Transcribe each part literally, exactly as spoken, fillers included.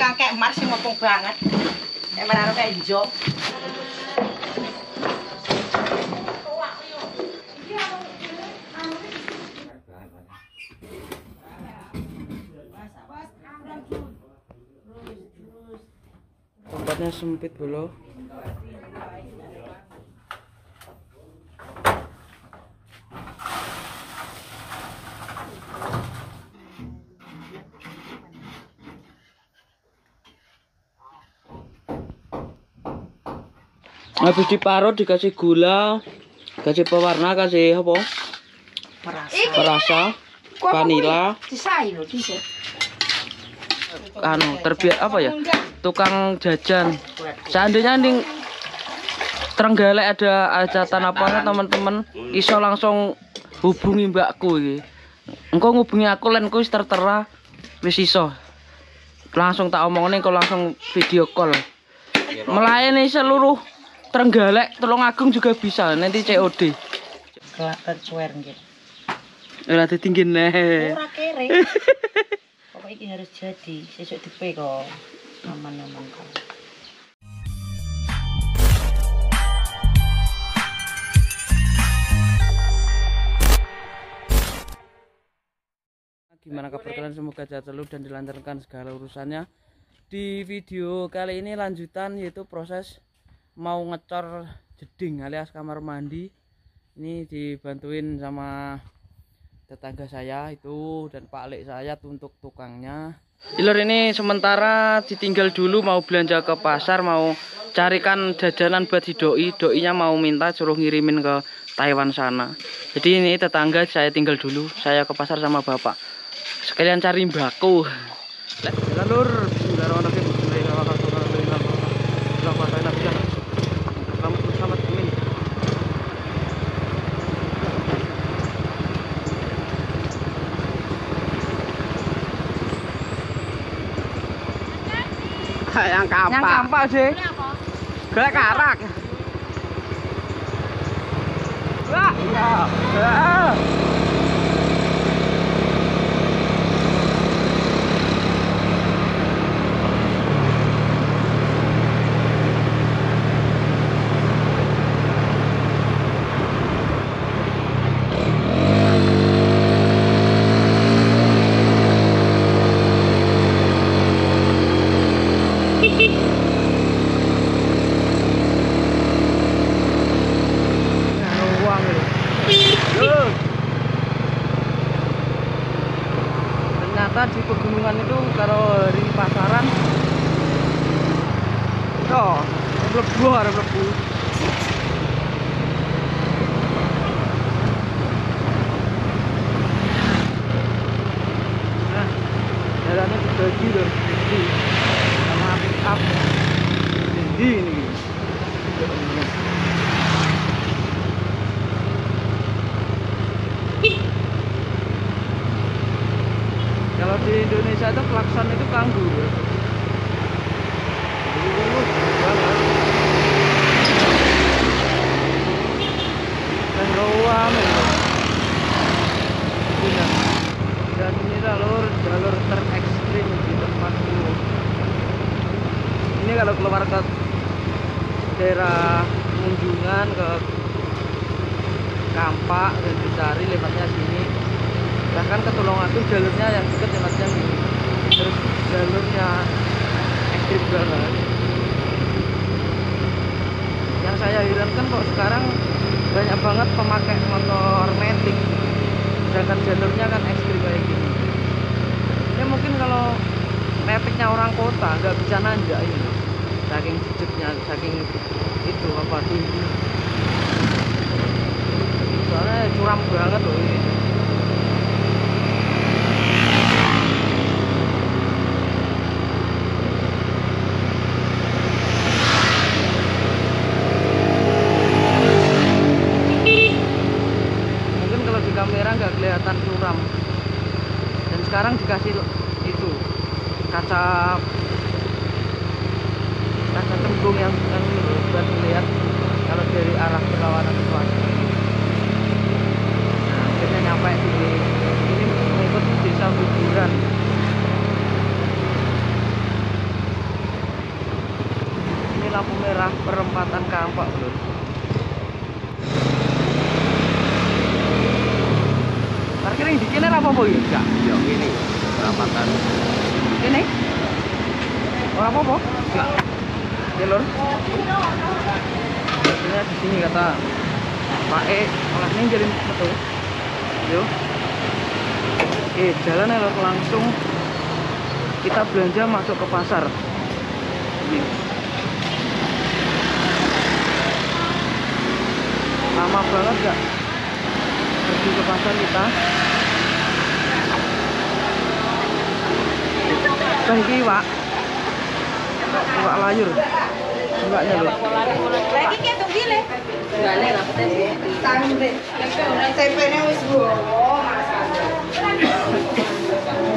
kakek Mars yang ngopong banget. Emang harus kayak hijau. Tempatnya sempit belum. Habis diparut dikasih gula, kasih pewarna, kasih apa? Perasa, perasa vanila. Anu terbiak apa ya? Tukang jajan. Seandainya nih Trenggalek ada ajatan apa teman-teman, iso langsung hubungi Mbakku iki. Engko ngubungi aku lan kuwi tertera wis iso. Langsung tak omongne engko langsung video call. Melayani seluruh Trenggalek, Tulungagung juga bisa nanti C O D. Kelakon cuwer nggih. Ora ditinggi neh. Ora kere. Pokoke iki harus jadi, sesuk dipe kok. Aman-aman kok. Gimana kabar kalian? Semoga sehat selalu dan dilancarkan segala urusannya. Di video kali ini lanjutan yaitu proses mau ngecor jeding alias kamar mandi. Ini dibantuin sama tetangga saya itu dan Pak Lik saya untuk tukangnya. Ilur ini sementara ditinggal dulu, mau belanja ke pasar, mau carikan jajanan buat si doi. Doinya mau minta suruh ngirimin ke Taiwan sana. Jadi ini tetangga saya tinggal dulu, saya ke pasar sama bapak. Sekalian cari Mbakku. Lur, bismillahirrahmanirrahim. Yang kampak. Yang kampak sih. Gelek karak. Wah. Wah. Di pegunungan itu kalau hari pasaran toh mlebu arep mlebu nah jalannya dibagi lho tinggi sama up tinggi ini di Indonesia itu klakson itu kanggu. Dan ruam ya. Dan ini jalur jalur terekstrim di tempatku. Ini kalau keluar ke daerah Munjungan ke Kampak dan dicari lewatnya sini. Bahkan ke Tulungagung jalurnya yang dekat lewat jam ini. Terus jalurnya ekstrim banget. Yang saya herankan kok sekarang banyak banget pemakai motor metik. Sedangkan jalurnya kan ekstrim kayak gini. Ya mungkin kalau metiknya orang kota nggak bisa nanjak ini. Saking jejaknya, saking itu apa tinggi. Soalnya curam banget loh ini. Sekarang dikasih itu kaca kaca tembung yang yang buat melihat kalau dari arah berlawanan cuaca. Nah, akhirnya nyampe daerah perempatan Kampak, Bro. Parkir yang di kene apa, Boy? Enggak, ya ini perempatan. Ini? Ora apa-apa? Enggak. Ya, Lur. Katanya di sini kata Pak E, olehnya jalan betul. Yo. Oke, jalan Lur langsung kita belanja masuk ke pasar. Lama banget gak pergi ke pasar kita. Bagi Pak Pak layur enggaknya loh. Lagi ketok dile. Jane rapet sih. Tangbe. Tempene wis gowo masak.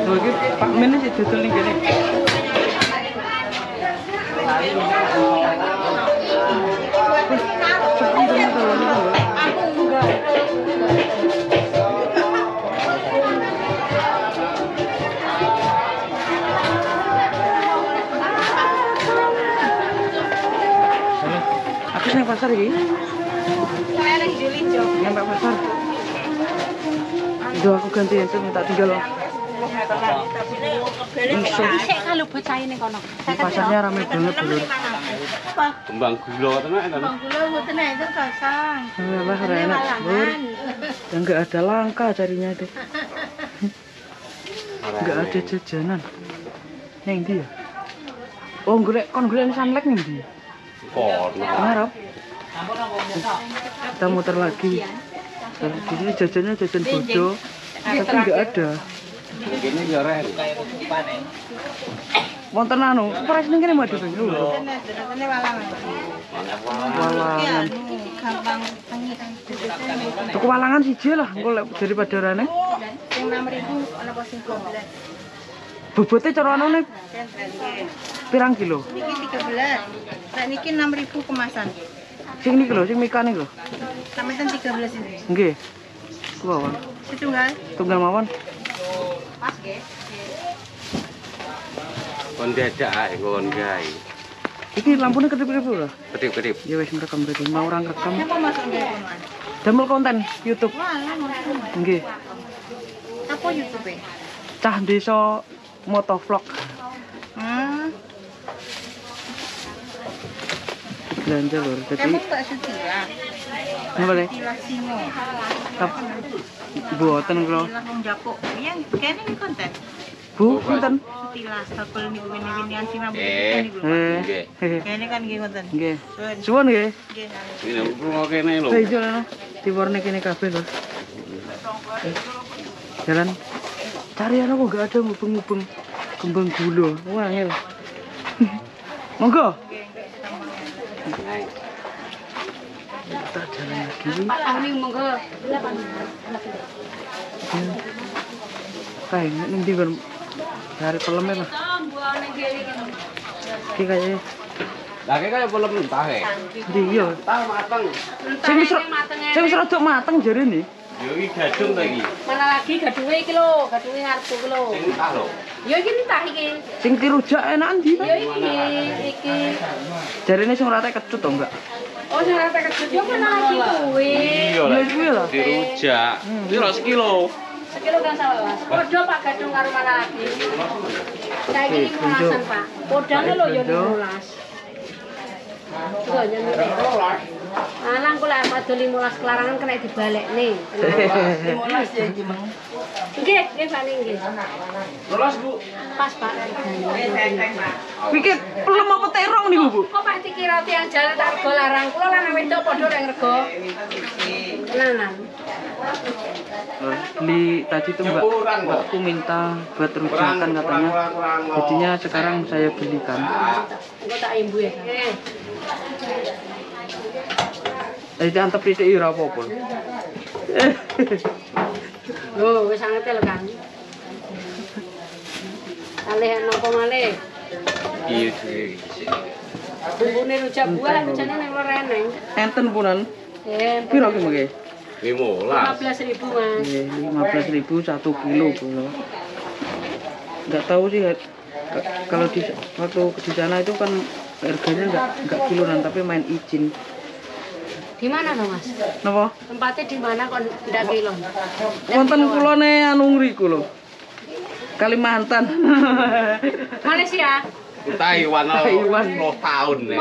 Lho iki Pak Men sih dodol ning kene. Nang pasar iki. Saya lagi juli jog. Nang pasar. Duh, aku ganti itu tak tinggal. Isek kalau bocahe ning kono. Pasarnya rame banget, Bro. Apa? Kembang gula tenan enak. Kembang gula mboten enak kosong. Lah ora enak, Bur. Enggak ada langka carinya itu. Enggak ada jajanan. Nang ndi ya? Oh, golek kon golek sanlek ning ndi? Korna. Kita muter lagi. Di sini jajannya jajan bodo, tapi nggak ada. Ini joreh. Wonten anu, pres ning kene mbok dipengru. Walangan. Gampang tangi tangi. Tuku walangan siji lah engko lek daripada rene. Sing enam ribu ana apa sing dua belas. Bobote cara anune pirang kilo? Niki tiga belas. Nah niki enam ribu kemasan. Sing niki lho, sing mikane lho. Sampeyan tiga belas ini. Nggih. Ku mawon. Setunggal. Tunggal mawon. Pas nggih. Kon dadak kon gawe. Iki lampune kedip-kedip lho. Kedip-kedip. Ya wis rekam rek. Mau orang rekam. Napa masuk nggih kono? Damel konten YouTube. Nggih. Apa YouTube-e? Cah Desa Motovlog. Hmm. Belanja Lur, jadi kamu tak suci lah apa deh? Buatan kalau yang kayaknya ini konten Bu, konten sutilah, sakul ini wini-winian si mampu ini kayaknya kan ini konten cuman ya? Ini aku mau kayaknya lho saya jualan di warna kini kafe Lur jalan cari aku gak ada ngubeng-ngubeng kembang gula, wah ya monggo kita jalan lagi kayaknya ini juga dari pelemnya lah ini kayaknya lagi kayak pelem entah ya iya entah mateng saya bisa rojok mateng jari nih ya ini gadung lagi mana lagi gadungnya ini loh gadungnya harga ini loh ini entah loh ya ini entah ini yang dirujak enakan di ya ini jari ini yang rata kecut atau enggak? Oh, saya rata kecut, ya mana lagi kue? Iya lah, dirujak ini loh sekilo sekilo kan salah kodoh Pak Gadung ke rumah lagi saya ini ngulasan Pak kodahnya loh ya ngulas itu aja ngulas Alang kula padha lima belas kelarangan kena dibalekne. lima belas ya iki, Mang. Nggih, nggih Pak nggih. lima belas, Bu. Pas, Pak. Pikir pelem apa terong niku, Bu? Kok Pak dikira tiyang jalan targo larang kula lan wedok padha nek rego. Tenanan. Beli tadi tuh Mbak, Mbakku minta buat rujakan katanya. Jadinya sekarang saya belikan. Engko tak imbu ya. Jadi antep pitik ora apa-apa. Loh, wis angetel kan. Kalih napa malih? Iya, iki. Bumbune rujak buah jane ning loro eneng. Enten punan. Nggih. Piro ki mengke? lima belas. lima belas ribu, Mas. Nggih, lima belas ribu satu kilo kula. Enggak tahu sih kalau di waktu di sana itu kan Harganya nggak nggak kiloan tapi main izin. Di mana dong Mas? Napa? Tempatnya di mana kon ndak kilon? Wonten kula ne anu ngriku lho. Kalimantan. Malaysia. Taiwan Taiwan sepuluh tahun nih.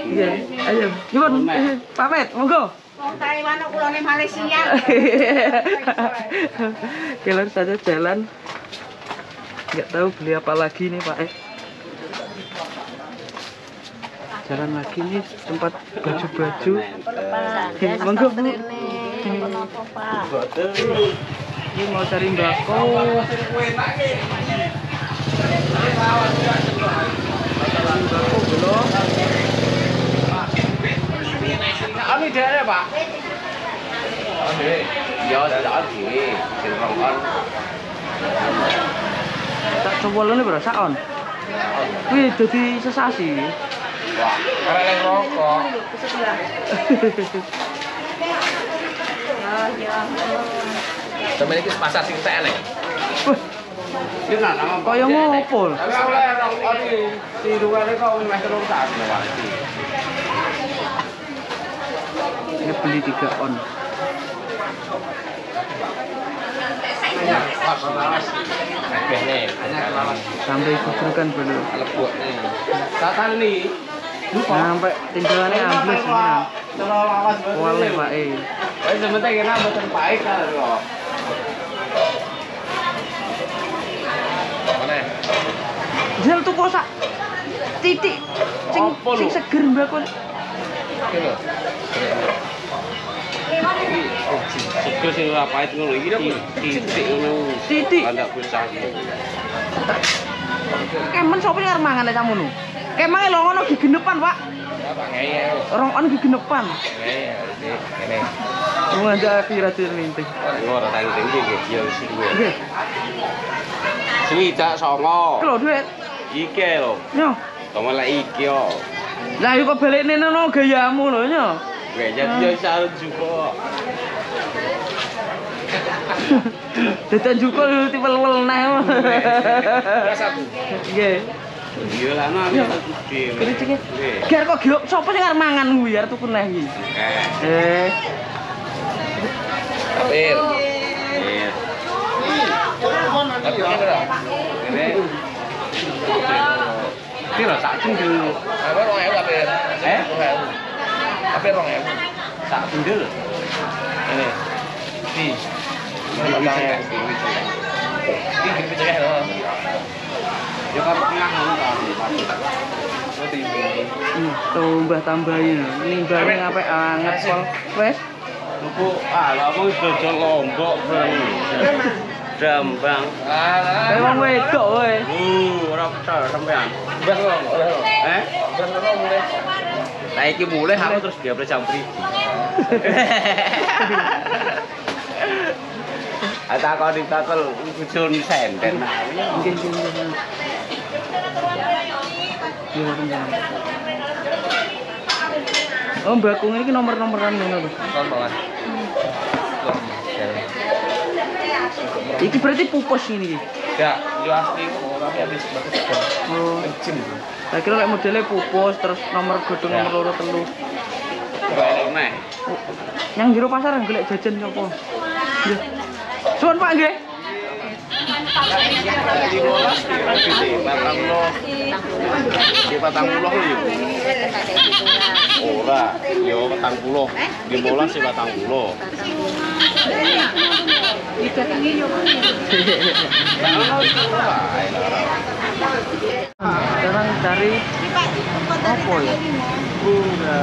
Iya, ayo. Nyuwun pamit, monggo. Wong Taiwan kula ne Malaysia. Kelon saja jalan. Enggak tahu beli apa lagi nih Pak E. Jalan lagi nih tempat baju-baju. Monggo Bu. Ini mau cari mbakku. Mbakku belum. Kami daerah Pak. Oke. Ya jadi silakan. Tak coba lho berasa on. Wih jadi sesasi. Wah, karena rokok. Sampai ini pasar sing tenek. Kaya ngopo? Ini beli tiga on. Sampai kucurkan dulu. Sampai tinggalannya ambles ini. Kualnya Pak E. Sebentar kena buatan Pak E kan lho. Jel tuh kosak titik sing sing seger mbakku. Seger sing ora pahit ngono iki lho. Titik ngono. Titik. Kandak pusang. Kemen sopo arep mangan ta samono? Kemange lho ngono gigenepan, Pak. Orang on gigenepan. Nggih, ngene. Wong ada piratir linting. Ora tak linting iki yo sing duwe. Sing tak songo. Lho duit. Iki lho. Yo. Kamu lek iki yo. Lah iki kok balekne nang gayamu lho yo. Gaya yo iso juga. Detan juga lho tiwel-wel neh. Satu. Nggih. Iya lah ana iki. Kericike. Gar kok gelok sapa sing arep mangan kuwi arep tuku neh iki. Eh. Apir. Iya. Tapi kira. Ini. Ini lho sak cendil. Apa dua ribu apir? Eh? dua ribu. Apir dua ribu. Sak cendil. Ini. Di. Tambah tambahin, ini barang apa anget kol fresh. Lupa, ah, lalu dojol lombok beli. Rembang. Rembang wedok, woi. Uh, raptor sampean. Beras lombok, lombok. Eh, beras lombok boleh. Naiki boleh, aku terus dia boleh campuri. Ata kok ditakel ujul senten. Nggih nggih. Oh, Mbakku iki nomor-nomoran ngono lho. Tontonan. Iki berarti pupus ini iki. Enggak, yo asli ora habis banget. Oh, ejem. Tak kira lek modele pupus terus nomor godhong nomor loro telu. Kok elek meh. Nang jero pasar golek jajan sapa? Suwun Pak nggih. Sekarang cari apa ya? Bunga.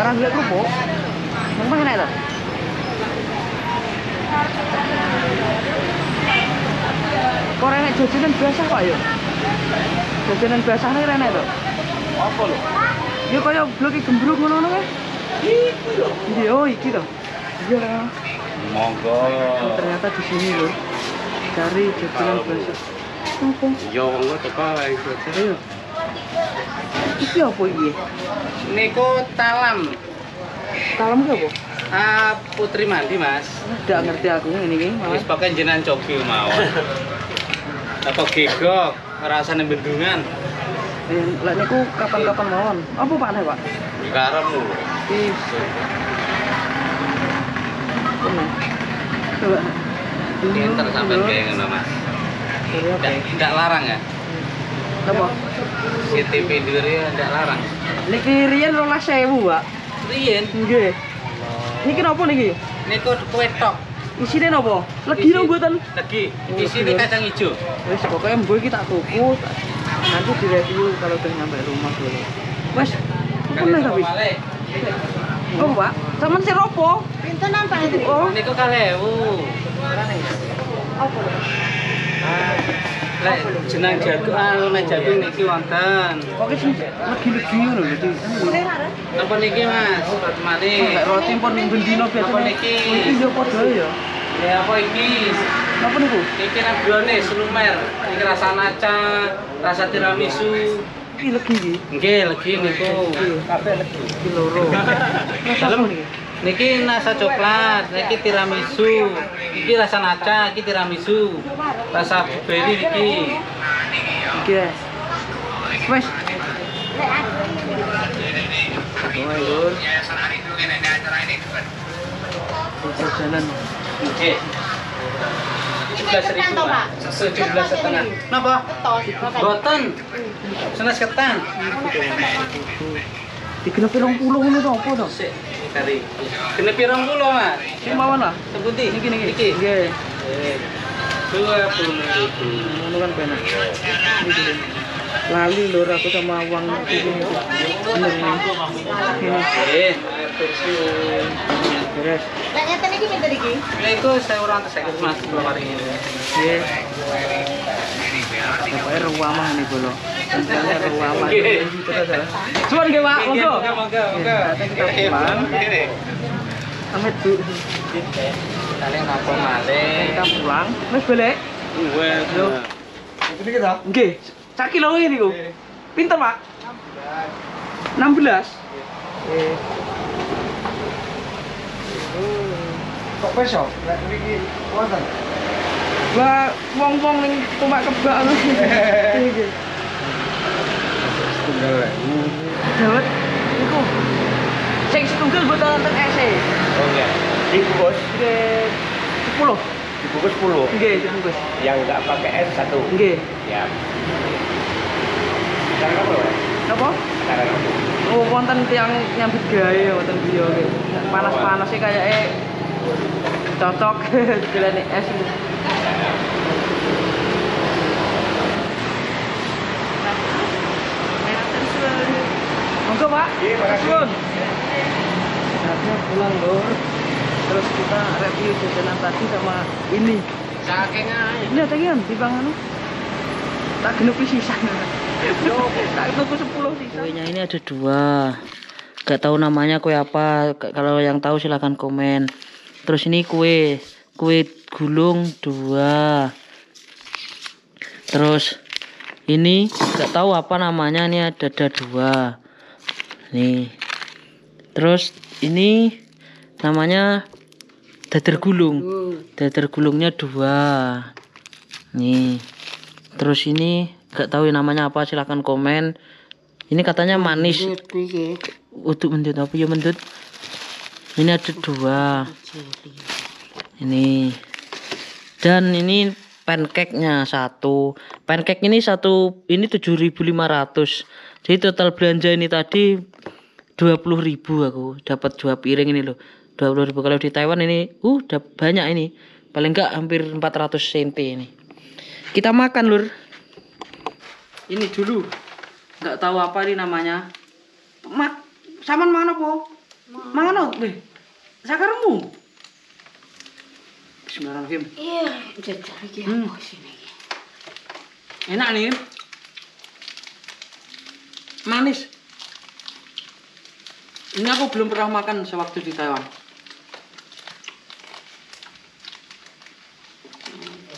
Orang lihat kerupuk. Memang enak ta? Kok renek jajanan basah kok ya? Jajanan basahnya renek tuh? Apa lho? Ya kaya bloknya gembruk ngono-ngono ya? Itu lho. Oh iki tuh? Iya. Monggo. Ternyata di sini loh. Cari jajanan basah. Apa? Ya wongnya tepah lagi jajanan ya? Iki apa iya? Niko talam. Talam itu apa? Ah, putri mandi Mas. Ndak ngerti aku ini iki. Wis pakai jenang cokil mawon. Apa gegok? rasane bendungan. Lek niku kapan-kapan mawon. Apa pakne, Pak? Karep lho. Iso. Coba. Pinter sampean kaya ngono, Mas. Tidak larang ya? Apa? C T P dhewe ndak larang. Niki riyen rolas ewu, Pak. Riyen? Nggih. Niki napa niki? Niku kuetok. Isine napa? Legi lho mboten? Legi. Isine kacang ijo. Wis pokoke mbuh iki tak tuku. Nanti direview kalau udah nyampe rumah dulu. Wes, punah tapi. Oh, Pak. Saman si ropo? Pinten nang Pak E? Niku kalih ewu. Apa? Lek jenang jagung, nek jagung niki wonten. Pokoke sing legi-legi ngono lho. Napa niki, Mas? Roti manis. Lek roti pun minggu dino biasa niki. Iki yo padha ya. Ya apa iki? Napa niku? Iki nang blone selumer. Iki rasa naca, rasa tiramisu. Iki legi iki. Nggih, legi niku. Kabeh legi. Iki loro. Dalem niki. Niki rasa coklat, niki tiramisu, niki rasa naca, niki tiramisu, rasa beri niki. Guys, wes. Lur. Jalan. Oke. tujuh belas ribu, tujuh belas setengah. Napa? Boten. Senes ketan. Dikena pirang puluh ngono to apa to? Sik, kari. Kena pirang puluh, Mas. Sing mawon lah, sebuti niki niki iki. Nggih. dua puluh ribu. Ngono kan penak. Lali lho aku sama uang iki. Nggih. Beres. Lah ngeten iki pinten iki? Lah iku seribu seratus lima puluh, Mas, kula paringi. Nggih. Apa ruang mah niku lho. Tentangnya ruang mah. Suwun nggih, Pak. Monggo. Monggo, monggo. Ngene. Amit, Bu. Kalian apa malih? Kita pulang. Wis golek? Wes. Niki ta? Nggih. Cak kilo iki niku. Pinten, Pak? enam belas. Nggih. Kok besok? Lek niki wonten. Wah, wong-wong ning tumak kebak ngono. Iki. Setunggal wae. Dawet iku. Sing setunggal boten nonton ese. Oh nggih. Dibungkus sepuluh. Dibungkus sepuluh. Nggih, dibungkus. Yang enggak pakai es satu. Nggih. Ya. Sekarang apa? Napa? Sekarang apa? Oh, wonten tiyang nyambut gawe wonten dia iki. Panas-panas e kayake cocok jelane es. Monggo, Pak. Iya, makasih. Saatnya pulang, Lur. Terus kita review jajanan tadi sama ini. Saking ae. Ndak tekan di banganu. Tak genepi sisa. Yo, tak tuku sepuluh sisa. Kuenya ini ada dua. Gak tahu namanya kue apa. Kalau yang tahu silahkan komen. Terus ini kue kue gulung dua. Terus ini nggak tahu apa namanya, ini ada dada dua nih. Terus ini namanya dadar gulung, dadar gulungnya dua nih. Terus ini nggak tahu namanya apa, silahkan komen. Ini katanya manis untuk mendut, apa ya mendut. Ini ada dua ini, dan ini pancake-nya satu. Pancake ini satu ini tujuh ribu lima ratus. Jadi total belanja ini tadi dua puluh ribu, aku dapat dua piring ini loh. dua puluh ribu kalau di Taiwan ini uh udah banyak ini. Paling enggak hampir empat ratus senti ini. Kita makan, Lur. Ini dulu. Enggak tahu apa ini namanya. Mak, saman mangan apa? Mangan apa? Sakarmu. Bismillahirrahmanirrahim. Iya, jajah lagi hmm. Apa sini? Enak nih. Manis. Ini aku belum pernah makan sewaktu di Taiwan.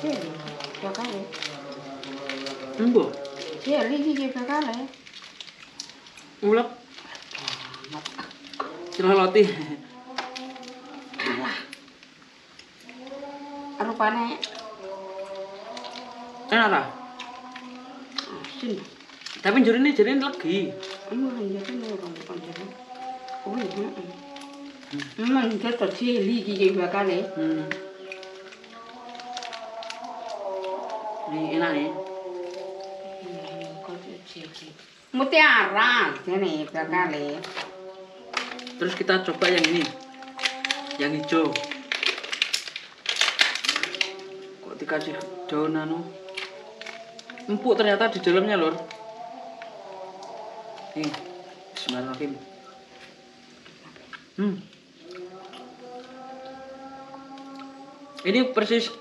Iya, dua kali. Enggak? Iya, lagi dua kali. Ulap. Celoloti. Rupanya enak lah. asin. Tapi jurine jurine legi. Emang ya kan ora pancen. Oh iya. Emang dia tadi ligi iki bakane. Hmm. Ini enak ya. Mutiara ini bakale. Terus kita coba yang ini. Yang hijau. Kok dikasih daun anu? Empuk ternyata di dalamnya, Lur. Nih, bismillahirrahmanirrahim. Hmm. Ini persis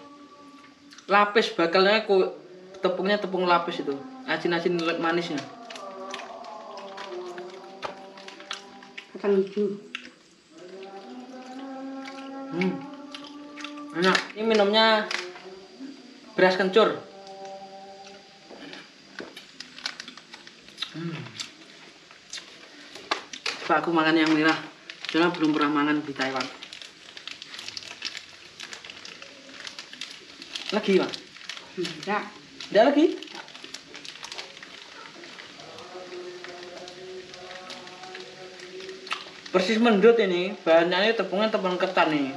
lapis bakalnya, kok tepungnya tepung lapis itu. Asin-asin manisnya. Kacang hijau. Hmm. Enak. Ini minumnya beras kencur. Hmm. Pak, aku makan yang merah. Soalnya belum pernah makan di Taiwan. Lagi, Pak? Enggak. Enggak lagi? Persis mendut ini. Bahannya tepungnya tepung ketan nih.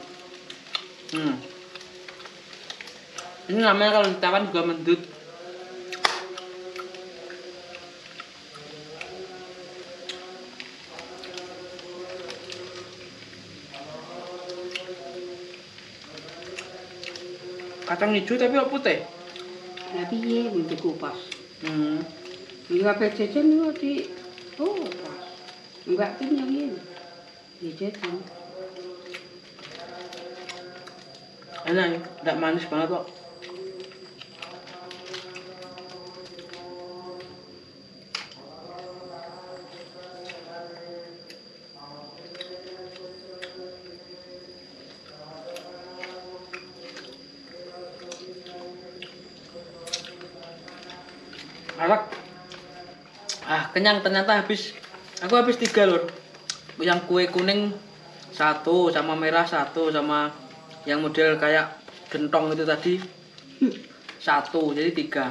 Hmm. Ini namanya kalau di Taiwan juga mendut. Kacang hijau tapi apa putih? Tapi iya, untuk kupas. Hmm. Enggak pececen itu di kupas. Enggak kenyang ini. Pececen. Enak ya, enggak manis banget kok. Ah, kenyang ternyata. Habis aku habis tiga, Lur. Yang kue kuning satu, sama merah satu, sama yang model kayak gentong itu tadi satu, jadi tiga.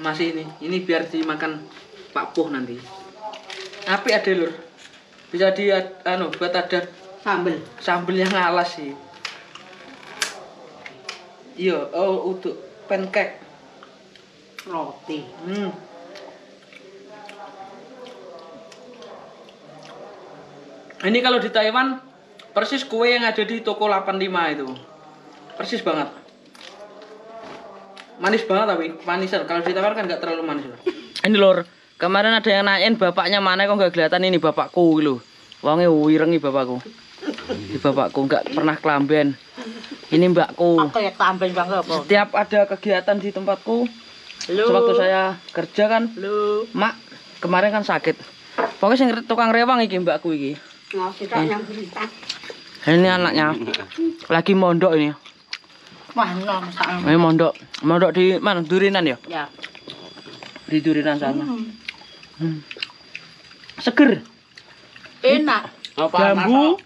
Masih ini ini biar dimakan Pak Poh nanti. Tapi ada, Lur, bisa di anu buat ada sambel sambel yang alas sih. Iya, oh, untuk pancake roti. Hmm. Ini kalau di Taiwan persis kue yang ada di toko delapan puluh lima itu. Persis banget. Manis banget tapi manisan. Kalau di Taiwan kan nggak terlalu manis. Ini, Lur, kemarin ada yang nanyain bapaknya mana kok nggak kelihatan. Ini bapakku lho. Wonge wirengi bapakku. Ini bapakku nggak pernah kelamben. Ini mbakku. Aku ya kelamben banget, Bang. Setiap ada kegiatan di tempatku, Lu. Sewaktu saya kerja kan, Lu. Mak kemarin kan sakit. Pokoknya sing tukang rewang iki mbakku iki. Nah, eh. Ini anaknya lagi mondok ini. Mana masalah? Ini mondok, mondok di mana? Durinan ya? Ya. Di Durinan sana. Hmm. Hmm. Seger. Enak. Jambu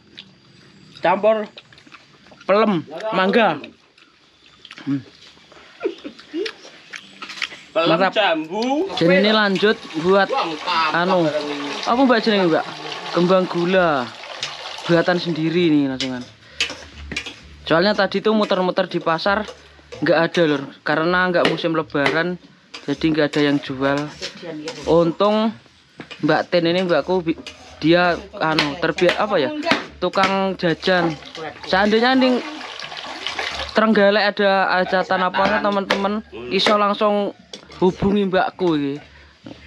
campur pelem mangga. Hmm. Mantap. Jenenge lanjut buat anu. Apa Mbak Cening, Mbak? Kembang gula. Buatan sendiri nih langsungan. Soalnya tadi tuh muter-muter di pasar nggak ada, Lur, karena nggak musim lebaran jadi nggak ada yang jual. Untung Mbak Ten ini, mbakku, dia anu terbiak apa ya? Tukang jajan. Seandainya ning Trenggalek ada ajatan apa teman-teman, iso langsung hubungi mbakku iki.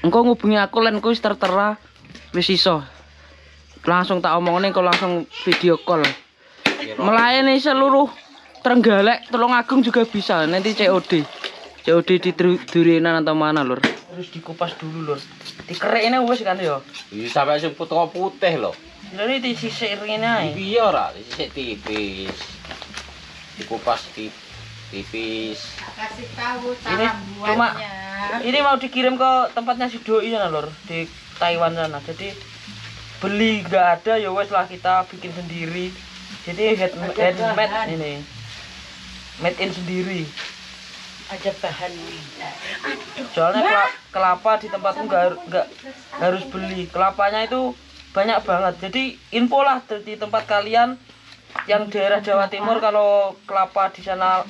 Engko ngubungi aku lan kuwi tertera wis iso. Langsung tak omongne engko langsung video call. Melayani seluruh Trenggalek, Tulungagung juga bisa. Nanti C O D. C O D di Durinan atau mana, Lur? Terus dikupas dulu, Lur. Dikerekne wis kan ya. Iya, sampe sing putih lho. Lha iki disisik ngene ae. Piye ora? Disisik tipis. Dikupas tipis. Kasih tahu cara buatnya. Ini mau dikirim ke tempatnya si doi sana, Lur, di Taiwan sana. Jadi beli nggak ada ya wes lah, kita bikin sendiri. Jadi head handmade ini, made in sendiri. Ada bahan. Aduh. Soalnya kelapa, kelapa di tempatku nggak harus beli. Kelapanya itu banyak banget. Jadi info lah di tempat kalian yang daerah Jawa Timur, kalau kelapa di sana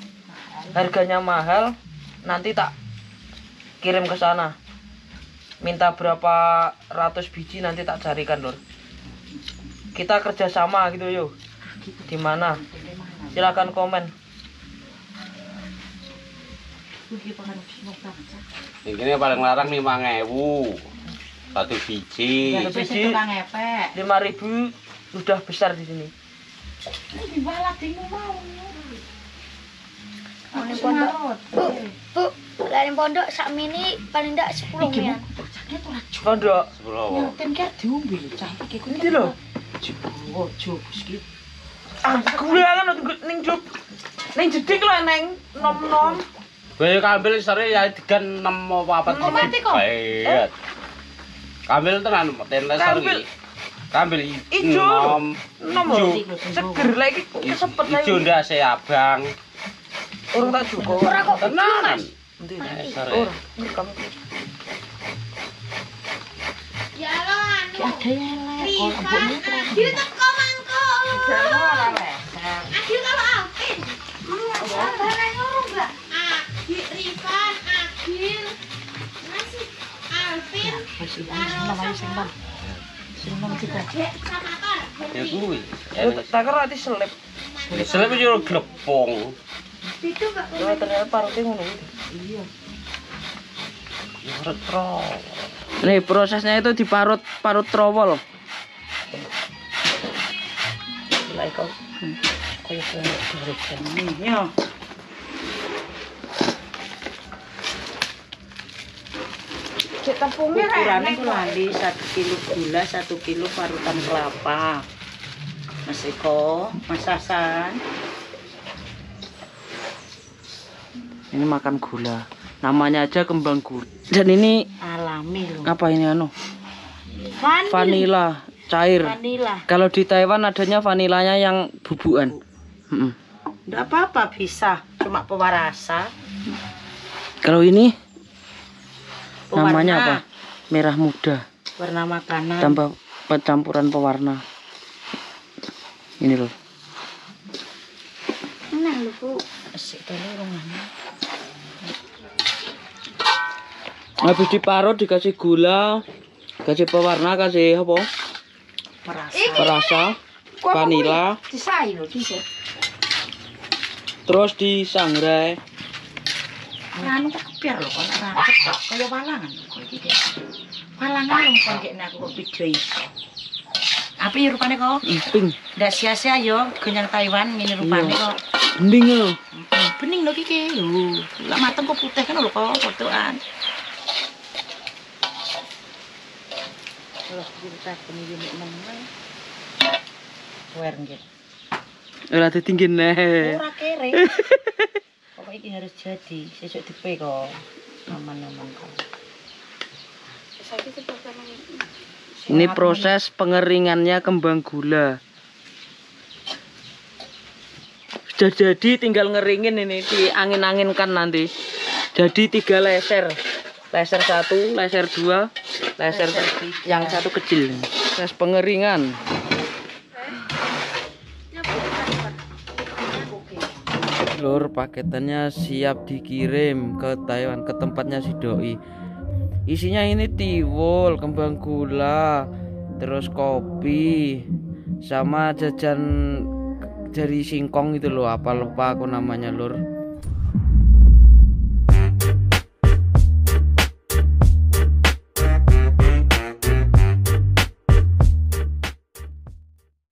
harganya mahal, nanti tak kirim ke sana. Minta berapa ratus biji nanti tak carikan, Lur. Kita kerjasama gitu yuk. Di mana? Silakan komen. Ini paling larang lima ribu satu biji. Satu biji lima ribu udah besar di sini. Ini pondok. Bu, bu, lari pondok sak mini paling ndak sepuluh mil. Pondok sepuluh. Ten ki diombe lho, cah iki ku. Iki lho. Jowo, jowo iki. Ah, kulangan ning jog. Ning jedik lho neng nom-nom. Bae kambil sare ya digan enam apa empat. Bae. Kambil tenan tenan sare iki. Kambil ijo. Ijo. Seger lha iki kesepet lha. Ijo ndak se abang. Orang tak cukup. Orang kok tenan. Endi orang rekam. Ya lo anu. Akhir teko mangko. Jano ora lesang. Akhir kalau Alvin. Barang ngono enggak? Akhir Rifan, Akhir. Masih Alvin. Masih namanya sing nom. Sing nom kita. Ya kuwi. Tak karo ati selip. Selip yo glepong. Itu enggak boleh. Ternyata parutnya ngono. Iya. Parut trowol. Nih prosesnya itu diparut parut trowol. Mulai kau. Kayak parut ini. Yo. Cek tepungnya ukurannya itu lali satu kilo gula, satu kilo parutan kelapa. Mas Eko, Mas Hasan. Ini makan gula, namanya aja kembang gula. Dan ini alami loh. Apa ini anu? Vanil. Vanila cair. Vanila. Kalau di Taiwan adanya vanilanya yang bubuan. Heeh. Enggak apa-apa bisa, cuma pewarasa. Kalau ini pewarna. Namanya apa? Merah muda. Warna makanan. Tambah campuran pewarna. Ini loh. Nah, loh, Bu. Asik telurungannya. Habis diparut dikasih gula, kasih pewarna, kasih apa? Perasa. Perasa, vanila. Terus disangrai. Anu tak kepiar loh, kalau walangan. Walangan loh, kalau aku kok video iso. Apa ya rupanya kok? Emping. Nggak sia-sia yo, kenyang Taiwan ini rupanya kok. Bening loh. Bening loh Kiki. Nggak mateng kok putih kan loh kok, fotoan. Ora ditinggi neh. Ora kere. Pokoknya ini harus jadi. Sesuk dipe kok. Aman-aman kok. Ini proses pengeringannya kembang gula. Sudah jadi, tinggal ngeringin ini di angin-anginkan nanti. Jadi tiga laser. Laser satu, laser dua, laser, laser yang satu kecil. Proses pengeringan. Lur, paketannya siap dikirim ke Taiwan, ke tempatnya si doi. Isinya ini tiwul, kembang gula, terus kopi, sama jajan jari singkong itu loh, apa lupa aku namanya, Lur.